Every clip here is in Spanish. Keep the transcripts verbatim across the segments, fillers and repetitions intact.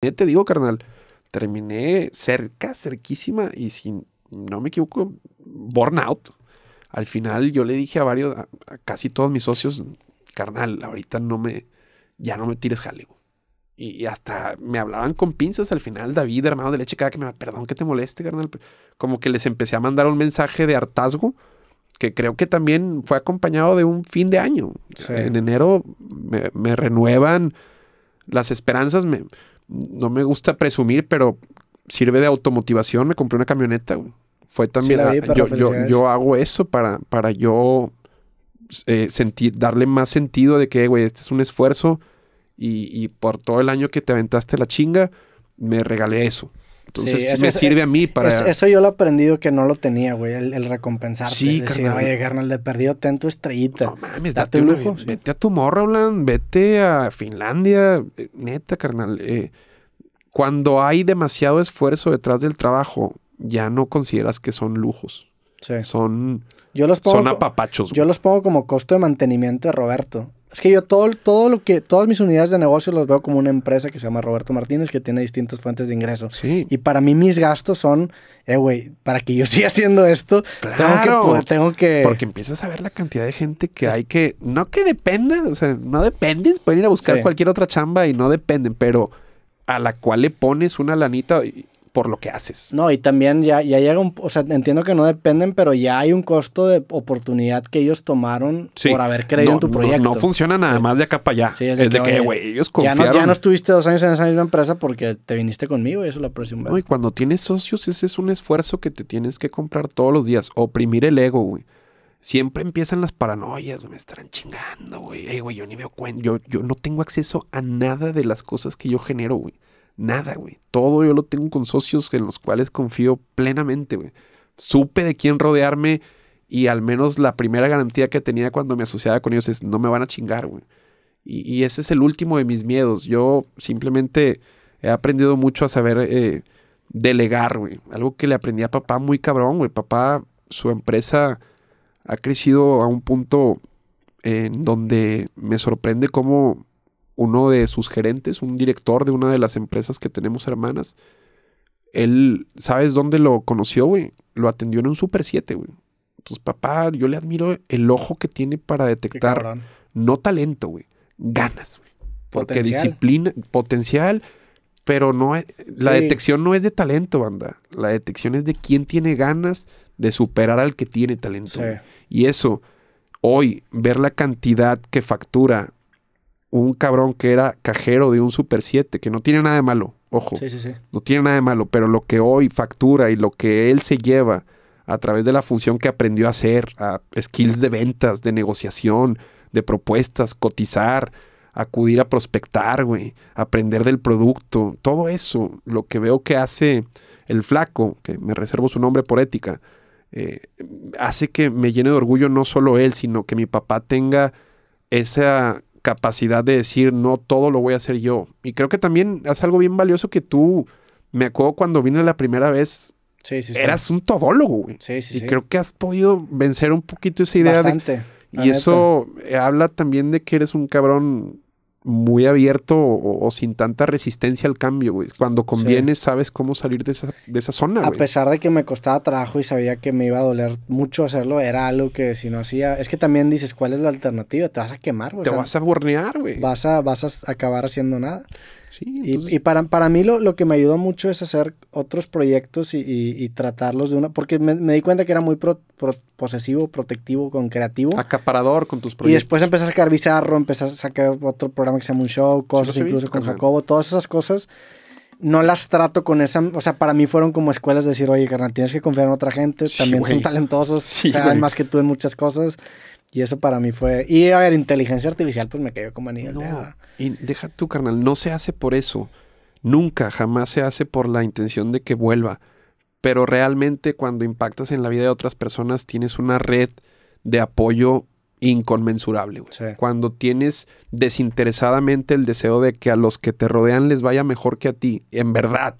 Te digo, carnal, terminé cerca, cerquísima y si no me equivoco, burnout. Al final yo le dije a varios, a, a casi todos mis socios, carnal, ahorita no me, ya no me tires jale. Y, y hasta me hablaban con pinzas al final, David, hermano de leche, cada que me, perdón que te moleste, carnal. Como que les empecé a mandar un mensaje de hartazgo que creo que también fue acompañado de un fin de año. Sí. En enero me, me renuevan las esperanzas, me... No me gusta presumir, pero sirve de automotivación. Me compré una camioneta, güey. Fue también... Sí, a, yo, yo, yo hago eso para, para yo eh, sentir, darle más sentido de que, güey, este es un esfuerzo y, y por todo el año que te aventaste la chinga, me regalé eso. Entonces, sí, sí eso, me sirve a mí para... Eso, eso yo lo he aprendido que no lo tenía, güey, el, el recompensarte. Sí, es decir, carnal. Oye, carnal, de perdido, ten tu estrellita. No mames, date, date un lujo. Una, sí. Vete a Tomorrowland, vete a Finlandia. Neta, carnal. Eh, cuando hay demasiado esfuerzo detrás del trabajo, ya no consideras que son lujos. Sí. Son, yo los pongo, son apapachos. Yo los pongo como costo de mantenimiento de Roberto. Es que yo todo, todo lo que, todas mis unidades de negocio los veo como una empresa que se llama Roberto Martínez, que tiene distintas fuentes de ingresos. Sí. Y para mí mis gastos son, eh, güey, para que yo siga haciendo esto, claro, tengo, que poder, tengo que... Porque empiezas a ver la cantidad de gente que hay que... No que dependa, o sea, no dependen, pueden ir a buscar sí. cualquier otra chamba y no dependen, pero a la cual le pones una lanita... Y, por lo que haces. No, y también ya, ya llega un... O sea, entiendo que no dependen, pero ya hay un costo de oportunidad que ellos tomaron sí. por haber creído no, en tu proyecto. No, no funciona nada sí. más de acá para allá. Sí, es, es de que, güey, ellos confiaron. Ya no, ya no estuviste dos años en esa misma empresa porque te viniste conmigo y eso es la próxima vez. No, y cuando tienes socios, ese es un esfuerzo que te tienes que comprar todos los días. Oprimir el ego, güey. Siempre empiezan las paranoias, me están chingando, güey. Ey, güey, yo ni veo cuenta. Yo, yo no tengo acceso a nada de las cosas que yo genero, güey. Nada, güey. Todo yo lo tengo con socios en los cuales confío plenamente, güey. Supe de quién rodearme y al menos la primera garantía que tenía cuando me asociaba con ellos es no me van a chingar, güey. Y, y ese es el último de mis miedos. Yo simplemente he aprendido mucho a saber eh, delegar, güey. Algo que le aprendí a papá muy cabrón, güey. Papá, su empresa ha crecido a un punto en donde me sorprende cómo... Uno de sus gerentes, un director de una de las empresas que tenemos hermanas, él, ¿sabes dónde lo conoció, güey? Lo atendió en un Super siete, güey. Entonces, papá, yo le admiro el ojo que tiene para detectar, no talento, güey, ganas, güey. Porque potencial. Disciplina, potencial, pero no es, la sí. detección no es de talento, banda. La detección es de quién tiene ganas de superar al que tiene talento. Sí. Y eso, hoy, ver la cantidad que factura... Un cabrón que era cajero de un Super siete, que no tiene nada de malo, ojo. Sí, sí, sí. No tiene nada de malo, pero lo que hoy factura y lo que él se lleva a través de la función que aprendió a hacer, a skills de ventas, de negociación, de propuestas, cotizar, acudir a prospectar, güey, aprender del producto, todo eso, lo que veo que hace el flaco, que me reservo su nombre por ética, eh, hace que me llene de orgullo no solo él, sino que mi papá tenga esa... capacidad de decir, no todo lo voy a hacer yo. Y creo que también es algo bien valioso que tú, me acuerdo cuando vine la primera vez, sí, sí, eras sí. un todólogo, güey. Sí, sí, y sí. creo que has podido vencer un poquito esa idea. Bastante, de... Y neta. Eso habla también de que eres un cabrón muy abierto o, o sin tanta resistencia al cambio, güey. Cuando conviene sí. sabes cómo salir de esa, de esa zona, güey. A pesar de que me costaba trabajo y sabía que me iba a doler mucho hacerlo, era algo que si no hacía... Es que también dices, ¿cuál es la alternativa? Te vas a quemar, güey. Te o sea, vas a bornear, güey. Vas a, vas a acabar haciendo nada. Sí, entonces... y, y para, para mí lo, lo que me ayudó mucho es hacer otros proyectos y, y, y tratarlos de una... Porque me, me di cuenta que era muy pro, pro, posesivo, protectivo, con creativo. Acaparador con tus proyectos. Y después empecé a sacar Bizarro, empecé a sacar otro programa que se llama Un Show, cosas sí, incluso visto, con carnal. Jacobo. Todas esas cosas no las trato con esa... O sea, para mí fueron como escuelas de decir, oye, carnal, tienes que confiar en otra gente. Sí, también wey. Son talentosos, sí, saben más que tú en muchas cosas. Y eso para mí fue... Y a ver, inteligencia artificial pues me cayó como anillo. No, de... y deja tú, carnal, no se hace por eso. Nunca, jamás se hace por la intención de que vuelva. Pero realmente cuando impactas en la vida de otras personas tienes una red de apoyo inconmensurable, güey. Sí. Cuando tienes desinteresadamente el deseo de que a los que te rodean les vaya mejor que a ti, en verdad.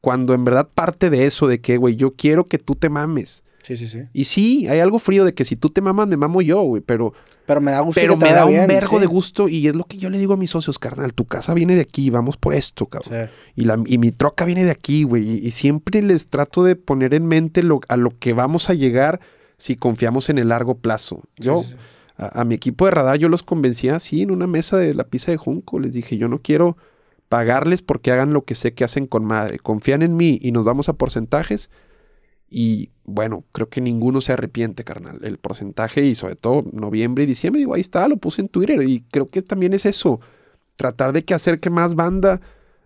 Cuando en verdad parte de eso de que, güey, yo quiero que tú te mames. Sí, sí, sí. Y sí, hay algo frío de que si tú te mamas, me mamo yo, güey, pero... Pero me da gusto. Pero que me da bien, un vergo sí. de gusto, y es lo que yo le digo a mis socios, carnal, tu casa viene de aquí, vamos por esto, cabrón. Sí. Y, la, y mi troca viene de aquí, güey, y, y siempre les trato de poner en mente lo, a lo que vamos a llegar si confiamos en el largo plazo. Yo, sí, sí, sí. A, a mi equipo de radar, yo los convencía así en una mesa de la pizza de Junco, les dije, yo no quiero pagarles porque hagan lo que sé que hacen con madre, confían en mí y nos vamos a porcentajes. Y bueno, creo que ninguno se arrepiente, carnal. El porcentaje y sobre todo noviembre y diciembre, digo, ahí está, lo puse en Twitter. Y creo que también es eso, tratar de que acerque más banda.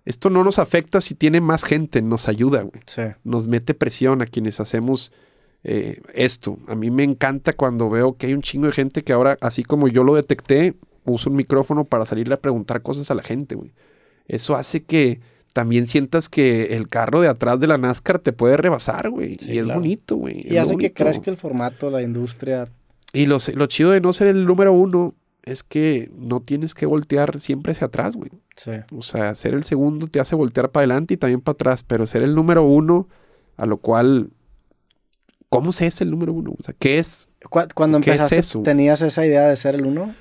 Esto no nos afecta si tiene más gente, nos ayuda, güey. Sí. Nos mete presión a quienes hacemos eh, esto. A mí me encanta cuando veo que hay un chingo de gente que ahora, así como yo lo detecté, uso un micrófono para salirle a preguntar cosas a la gente, güey. Eso hace que... también sientas que el carro de atrás de la NASCAR te puede rebasar, güey. Sí, y es claro. bonito, güey. Y hace bonito. que crezca el formato, la industria. Y lo, lo chido de no ser el número uno es que no tienes que voltear siempre hacia atrás, güey. Sí. O sea, ser el segundo te hace voltear para adelante y también para atrás. Pero ser el número uno, a lo cual... ¿Cómo se es el número uno? O sea, ¿qué es? Cuando ¿Qué empezaste, es eso? ¿Tenías esa idea de ser el uno?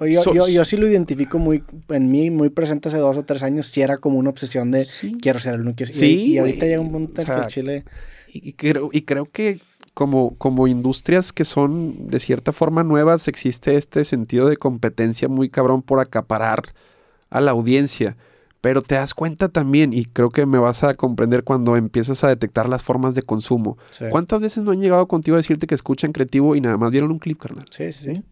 Yo, yo, yo sí lo identifico muy, en mí, muy presente hace dos o tres años, sí era como una obsesión de sí. quiero ser el uno, quiero ser sí, y, y ahorita llega un punto en o sea, que el Chile... Y, y, creo, y creo que como, como industrias que son de cierta forma nuevas, existe este sentido de competencia muy cabrón por acaparar a la audiencia, pero te das cuenta también, y creo que me vas a comprender cuando empiezas a detectar las formas de consumo. Sí. ¿Cuántas veces no han llegado contigo a decirte que escuchan Creativo y nada más dieron un clip, carnal? Sí, sí, sí.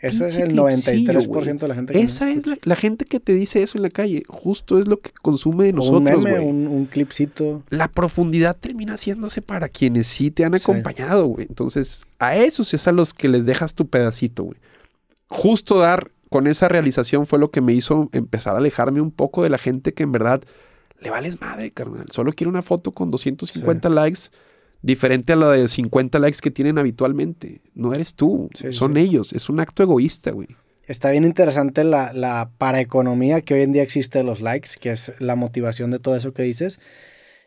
Ese es el noventa y tres por ciento de la gente que Esa no es la, la gente que te dice eso en la calle. Justo es lo que consume de nosotros, güey. Un meme, un, un clipcito. La profundidad termina haciéndose para quienes sí te han acompañado, güey. Sí. Entonces, a esos es a los que les dejas tu pedacito, güey. Justo dar con esa realización fue lo que me hizo empezar a alejarme un poco de la gente que en verdad le vales madre, carnal. Solo quiero una foto con doscientos cincuenta sí. likes. Diferente a la de cincuenta likes que tienen habitualmente. No eres tú, sí, son sí. ellos. Es un acto egoísta, güey. Está bien interesante la, la paraeconomía que hoy en día existe de los likes, que es la motivación de todo eso que dices.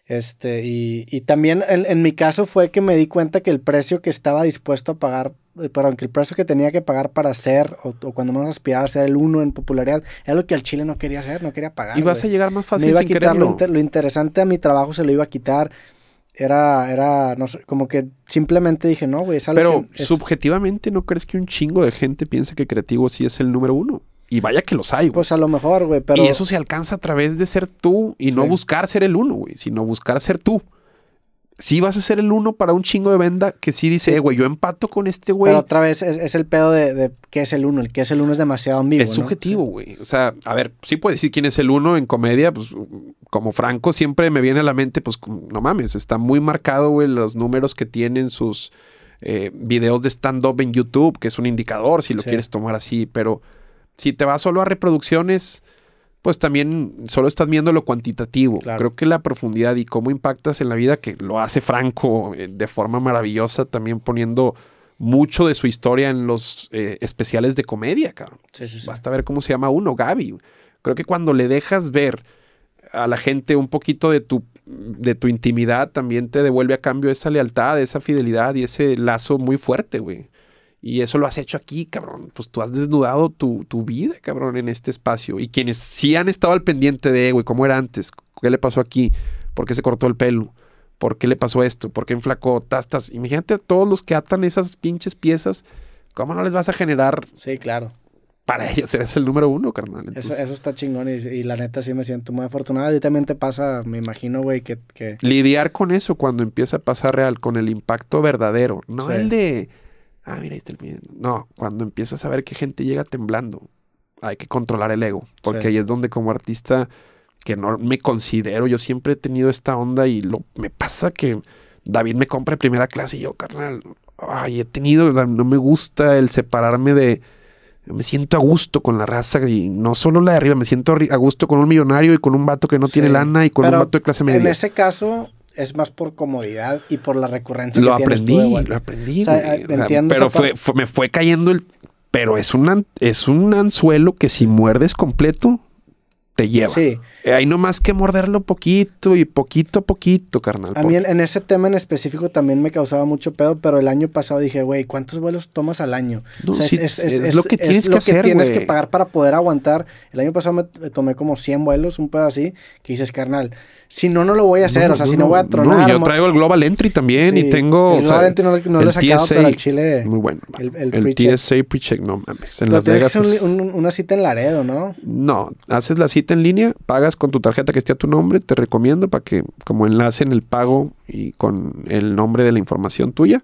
Este, y, y también en, en mi caso fue que me di cuenta que el precio que estaba dispuesto a pagar, perdón, que el precio que tenía que pagar para ser, o, o cuando menos aspirar a ser el uno en popularidad, era lo que al Chile no quería hacer, no quería pagar. Y vas wey. a llegar más fácil sin quererlo. Lo, inter, lo interesante a mi trabajo se lo iba a quitar. Era, era, no sé, como que simplemente dije, no, güey, es algo Pero que es... subjetivamente, ¿no crees que un chingo de gente piensa que Creativo sí es el número uno? Y vaya que los hay, güey. Pues a lo mejor, güey, pero... Y eso se alcanza a través de ser tú y sí. no buscar ser el uno, güey, sino buscar ser tú. Sí vas a ser el uno para un chingo de venda que sí dice, güey, yo empato con este güey. Pero otra vez es, es el pedo de, de qué es el uno. El qué es el uno es demasiado ambiguo, Es subjetivo, güey. ¿no? O sea, a ver, sí puedes decir quién es el uno en comedia. Pues como Franco siempre me viene a la mente, pues no mames, está muy marcado, güey, los números que tienen sus eh, videos de stand-up en YouTube, que es un indicador si lo sí. quieres tomar así. Pero si te vas solo a reproducciones... pues también solo estás viendo lo cuantitativo. Claro. Creo que la profundidad y cómo impactas en la vida, que lo hace Franco eh, de forma maravillosa, también poniendo mucho de su historia en los eh, especiales de comedia, cabrón. Sí, sí, sí. Basta ver cómo se llama uno, Gaby. Creo que cuando le dejas ver a la gente un poquito de tu, de tu intimidad, también te devuelve a cambio esa lealtad, esa fidelidad y ese lazo muy fuerte, güey. Y eso lo has hecho aquí, cabrón. Pues tú has desnudado tu, tu vida, cabrón, en este espacio. Y quienes sí han estado al pendiente de, güey, ¿cómo era antes? ¿Qué le pasó aquí? ¿Por qué se cortó el pelo? ¿Por qué le pasó esto? ¿Por qué enflacó? Tastas. Imagínate a todos los que atan esas pinches piezas. ¿Cómo no les vas a generar? Sí, claro. Para ellos eres el número uno, carnal. Entonces, eso, eso está chingón y, y la neta sí me siento muy afortunado. A ti también te pasa, me imagino, güey, que, que... lidiar con eso cuando empieza a pasar real, con el impacto verdadero. No sí. el de... ah, mira, ahí está el... No, cuando empiezas a ver que gente llega temblando, hay que controlar el ego. Porque sí. ahí es donde como artista, que no me considero, yo siempre he tenido esta onda y lo... me pasa que David me compra primera clase y yo, carnal, ay, he tenido, no me gusta el separarme de... me siento a gusto con la raza y no solo la de arriba, me siento a gusto con un millonario y con un vato que no sí. tiene lana y con Pero un vato de clase media. En ese caso... es más por comodidad y por la recurrencia lo que aprendí, tú de vuelta. Lo aprendí, o sea, entiendo, pero fue, fue, me fue cayendo el... Pero es un, es un anzuelo que si muerdes completo, te lleva. Sí, Hay nomás que morderlo poquito y poquito a poquito, carnal. A mí en ese tema en específico también me causaba mucho pedo, pero el año pasado dije, güey, ¿cuántos vuelos tomas al año? No, o sea, sí, es, es, es, es lo que tienes es que, que hacer, tienes wey. que pagar para poder aguantar. El año pasado me tomé como cien vuelos, un pedo así, que dices, carnal, si no, no lo voy a hacer, no, o sea, no, si no voy a tronar. No, yo traigo el Global Entry también sí, y tengo... El Global Entry no, no lo he sacado, T S A, pero el Chile... Muy bueno. El, el, el pre T S A PreCheck, no mames. En pero Las Vegas es un, un, una cita en Laredo, ¿no? No, haces la cita en línea, pagas con tu tarjeta que esté a tu nombre, te recomiendo para que como enlacen el pago y con el nombre de la información tuya.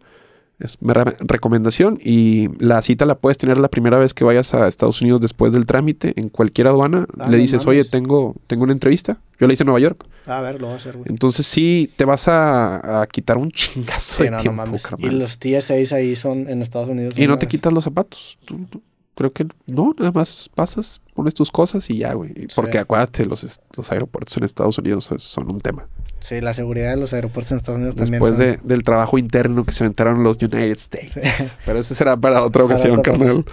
Es mi re recomendación. Y la cita la puedes tener la primera vez que vayas a Estados Unidos después del trámite en cualquier aduana. Ah, le dices, mames. oye, tengo, tengo una entrevista. Yo la hice en Nueva York. A ver, lo voy a hacer, güey. Entonces sí, te vas a, a quitar un chingazo sí, de no, tiempo, no mames. Y los T S As ahí son en Estados Unidos. Y no te quitas los zapatos. Tú, tú, creo que no, nada más pasas, pones tus cosas y ya, güey. Porque sí. acuérdate, los, los aeropuertos en Estados Unidos son un tema. Sí, la seguridad de los aeropuertos en Estados Unidos también. Después de, del trabajo interno que se inventaron los United States. Sí. Pero eso será para otra ocasión, carnal.